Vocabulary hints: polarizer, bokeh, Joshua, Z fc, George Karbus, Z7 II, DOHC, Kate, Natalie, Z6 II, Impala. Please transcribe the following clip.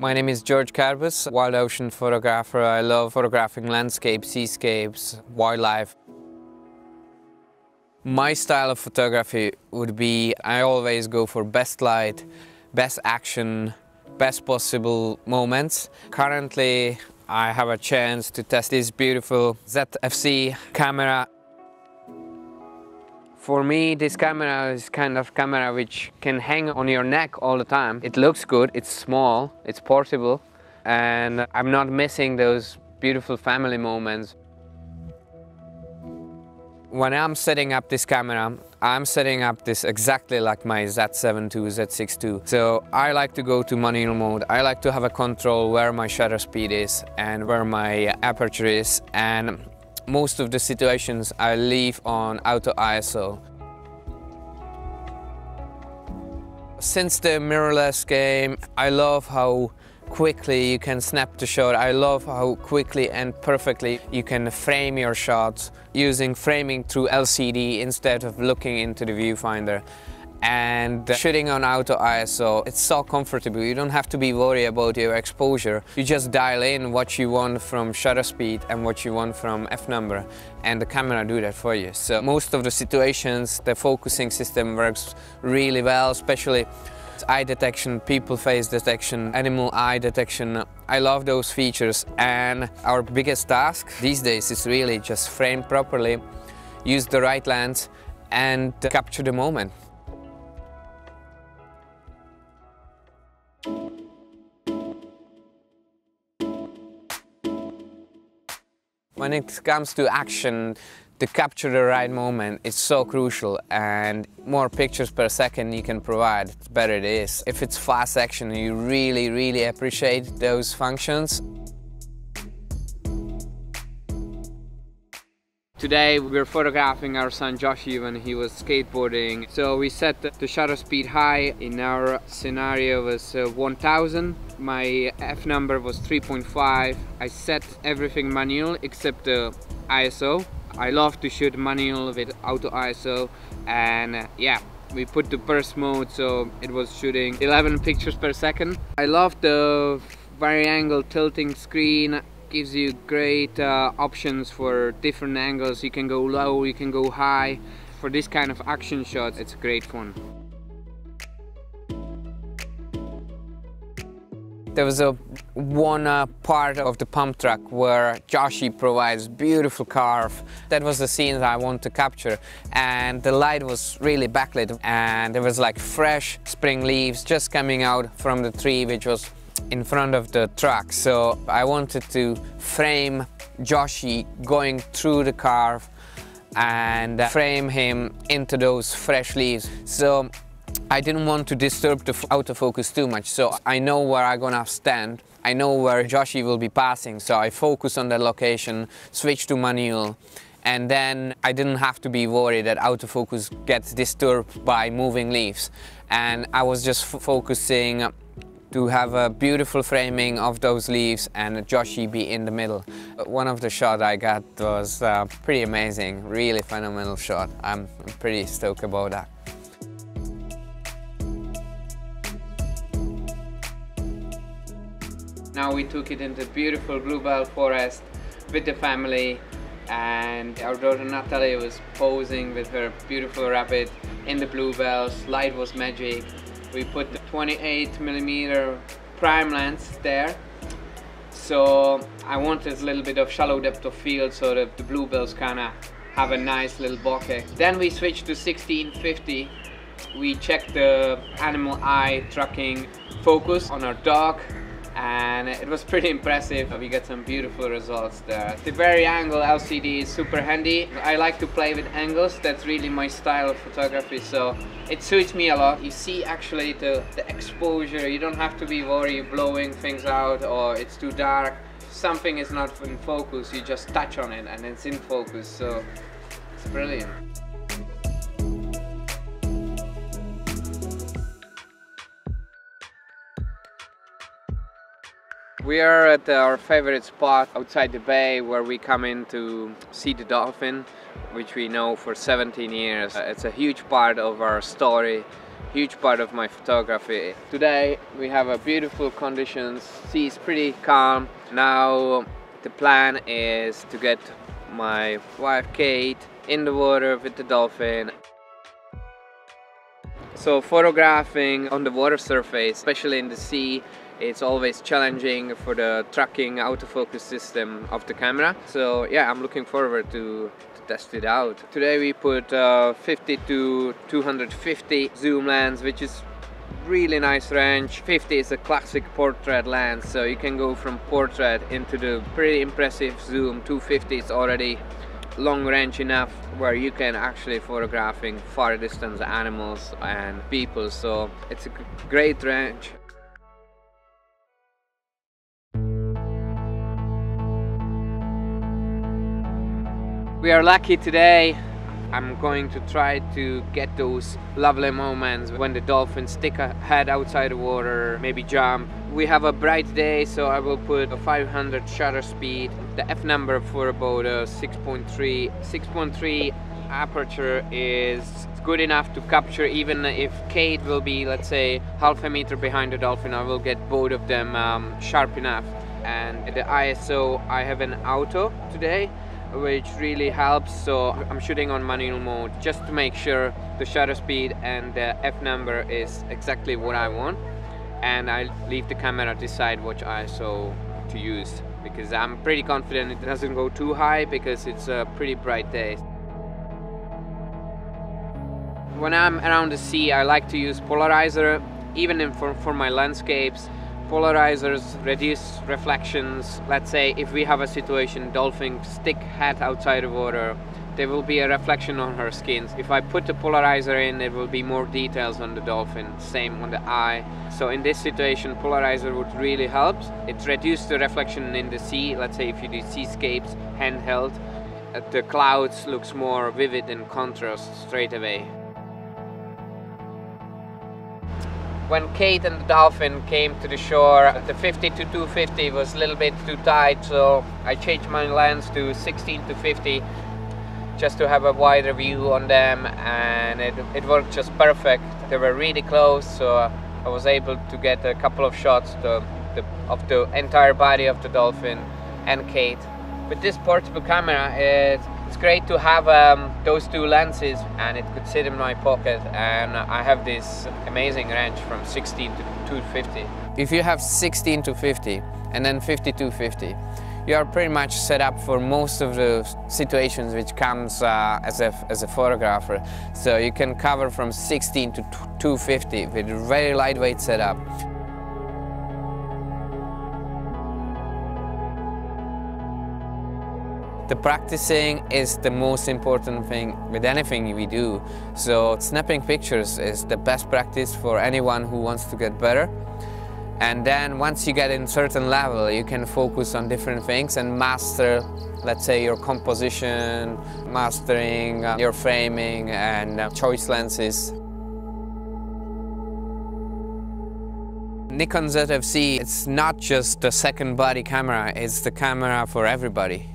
My name is George Karbus, wild ocean photographer. I love photographing landscapes, seascapes, wildlife. My style of photography would be, I always go for best light, best action, best possible moments. Currently, I have a chance to test this beautiful Z fc camera. For me, this camera is kind of camera which can hang on your neck all the time. It looks good, it's small, it's portable, and I'm not missing those beautiful family moments. When I'm setting up this camera, I'm setting up this exactly like my Z7 II, Z6 II. So I like to go to manual mode. I like to have a control where my shutter speed is and where my aperture is, and most of the situations I leave on auto ISO. Since the mirrorless came, I love how quickly you can snap the shot. I love how quickly and perfectly you can frame your shots using framing through LCD instead of looking into the viewfinder. And shooting on auto ISO, it's so comfortable. You don't have to be worried about your exposure. You just dial in what you want from shutter speed and what you want from f-number, and the camera do that for you. So most of the situations, the focusing system works really well, especially eye detection, people face detection, animal eye detection. I love those features, and our biggest task these days is really just frame properly, use the right lens, and capture the moment. When it comes to action, to capture the right moment, it's so crucial, and more pictures per second you can provide, the better it is. If it's fast action, you really, really appreciate those functions. Today we're photographing our son Joshua when he was skateboarding. So we set the shutter speed high. In our scenario was 1000. My f-number was 3.5. I set everything manual except the ISO. I love to shoot manual with auto ISO, and yeah, we put the burst mode, so it was shooting 11 pictures per second. I love the vari-angle tilting screen. Gives you great options for different angles. You can go low, you can go high. For this kind of action shots, it's great fun. There was one part of the pump track where Joshi provides beautiful carve. That was the scene that I want to capture, and the light was really backlit, and there was like fresh spring leaves just coming out from the tree which was in front of the track. So I wanted to frame Joshi going through the carve and frame him into those fresh leaves. So I didn't want to disturb the autofocus too much, so I know where I'm gonna stand, I know where Joshi will be passing, so I focus on that location, switch to manual, and then I didn't have to be worried that autofocus gets disturbed by moving leaves. And I was just focusing to have a beautiful framing of those leaves and Joshi be in the middle. One of the shots I got was pretty amazing, really phenomenal shot. I'm pretty stoked about that. Now we took it into beautiful bluebell forest with the family, and our daughter Natalie was posing with her beautiful rabbit in the bluebells. Light was magic. We put the 28mm prime lens there, so I wanted a little bit of shallow depth of field so that the bluebells kind of have a nice little bokeh. Then we switched to 1650. We checked the animal eye tracking focus on our dog, and it was pretty impressive. We got some beautiful results there. The vari-angle LCD is super handy. I like to play with angles. That's really my style of photography, so it suits me a lot. You see actually the exposure. You don't have to be worried blowing things out or it's too dark. If something is not in focus, you just touch on it and it's in focus, so it's brilliant. We are at our favorite spot outside the bay where we come in to see the dolphin, which we know for 17 years. It's a huge part of our story, huge part of my photography. Today we have a beautiful conditions, sea is pretty calm. Now the plan is to get my wife Kate in the water with the dolphin. So photographing on the water surface, especially in the sea, it's always challenging for the tracking autofocus system of the camera. So yeah, I'm looking forward to test it out. Today we put 50 to 250 zoom lens, which is really nice range. 50 is a classic portrait lens, so you can go from portrait into the pretty impressive zoom. 250 is already long range enough where you can actually photographing far distance animals and people, so it's a great range. We are lucky today. I'm going to try to get those lovely moments when the dolphins stick a head outside the water, maybe jump. We have a bright day, so I will put a 500 shutter speed, the f number for about a 6.3. 6.3 aperture is good enough to capture, even if Kate will be, let's say, half a meter behind the dolphin, I will get both of them sharp enough. And the ISO, I have an auto today, which really helps, so I'm shooting on manual mode just to make sure the shutter speed and the f number is exactly what I want, and I leave the camera decide which ISO to use, because I'm pretty confident it doesn't go too high because it's a pretty bright day. When I'm around the sea, I like to use polarizer, even for my landscapes. Polarizers reduce reflections. Let's say if we have a situation, dolphin stick head outside the water, there will be a reflection on her skin. If I put the polarizer in, there will be more details on the dolphin, same on the eye. So in this situation, polarizer would really help. It reduces the reflection in the sea. Let's say if you do seascapes handheld, the clouds looks more vivid in contrast straight away. When Kate and the dolphin came to the shore, the 50 to 250 was a little bit too tight, so I changed my lens to 16 to 50 just to have a wider view on them, and it worked just perfect. They were really close, so I was able to get a couple of shots of the entire body of the dolphin and Kate. With this portable camera, it's great to have those two lenses, and it could sit in my pocket, and I have this amazing range from 16 to 250. If you have 16 to 50 and then 50 to 50, you are pretty much set up for most of the situations which comes as a photographer. So you can cover from 16 to 250 with very lightweight setup. The practicing is the most important thing with anything we do. So snapping pictures is the best practice for anyone who wants to get better. And then once you get in certain level, you can focus on different things and master, let's say, your composition, mastering your framing and choice lenses. Nikon Z fc, it's not just the second body camera, it's the camera for everybody.